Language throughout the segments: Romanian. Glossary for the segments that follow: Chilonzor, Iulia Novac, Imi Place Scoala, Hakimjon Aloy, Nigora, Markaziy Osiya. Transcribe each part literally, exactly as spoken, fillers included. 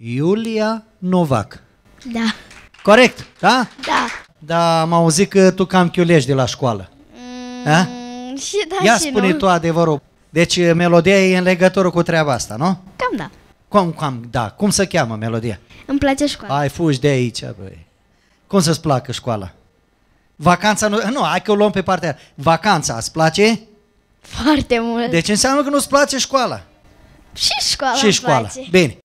Iulia Novac. Da. Corect, da? Da. Dar am auzit că tu cam chiulești de la școală. Mm, și da, ia și spune nu. Tu adevărul. Deci melodia e în legătură cu treaba asta, nu? Cam da. Cum, cam da. Cum se cheamă melodia? Îmi place școala. Ai, fugi de aici, băi. Cum să-ți placă școala? Vacanța nu... Nu, hai că o luăm pe partea aia. Vacanța îți place? Foarte mult. Deci înseamnă că nu-ți place școala. Și școala Și școala. Place. Bine.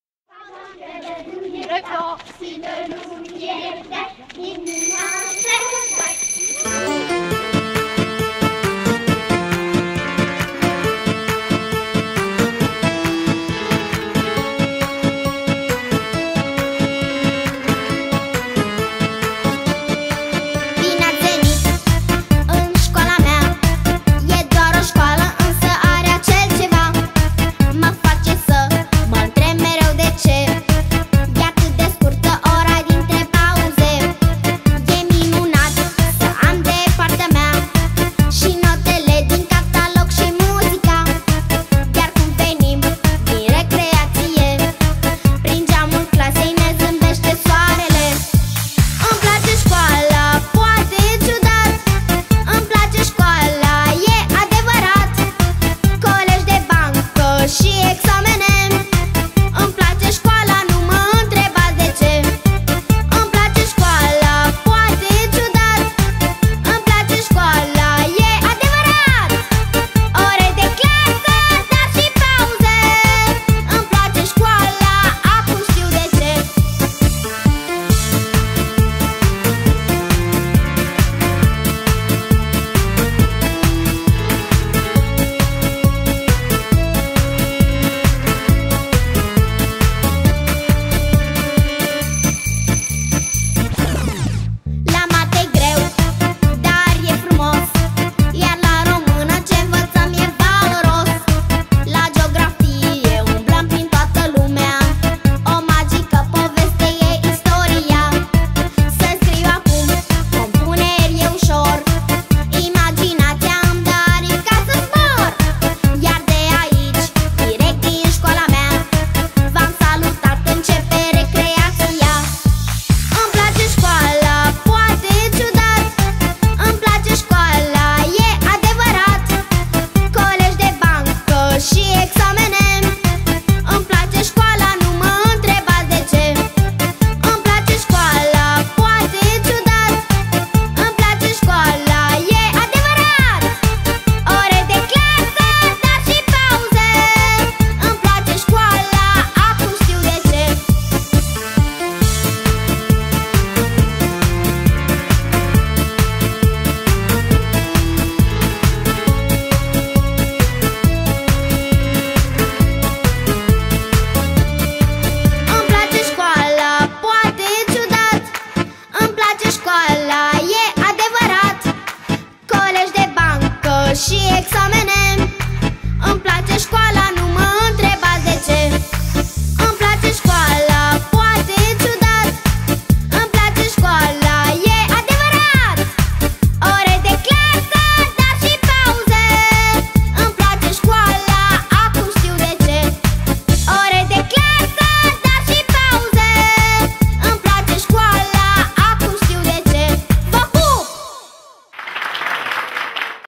Și examene, îmi place școala.